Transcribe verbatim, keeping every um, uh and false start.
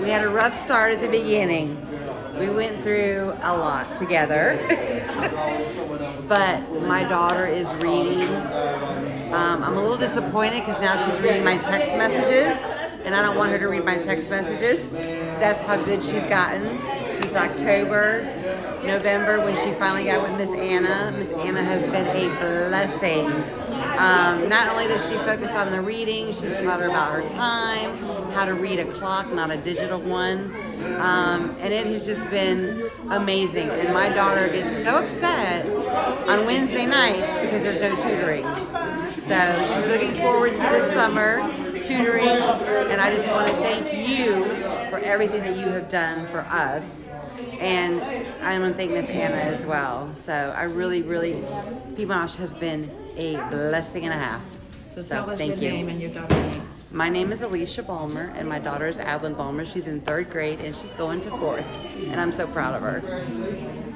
We had a rough start at the beginning. We went through a lot together. But my daughter is reading. Um, I'm a little disappointed because now she's reading my text messages, and I don't want her to read my text messages. That's how good she's gotten since October, November, when she finally got with Miss Anna. Miss Anna has been a blessing. Um, not only does she focus on the reading, she's taught her about her time, how to read a clock, not a digital one. Um, and it has just been amazing. And my daughter gets so upset on Wednesday nights because there's no tutoring. So she's looking forward to this summer tutoring. And I just want to thank you for everything that you have done for us. And I want to thank Miss Anna as well. So I really, really, Pimash has been a blessing and a half. So, so thank you. Name and your daughter's name. My name is Alicia Balmer, and my daughter is Adlin Balmer. She's in third grade, and she's going to fourth, and I'm so proud of her.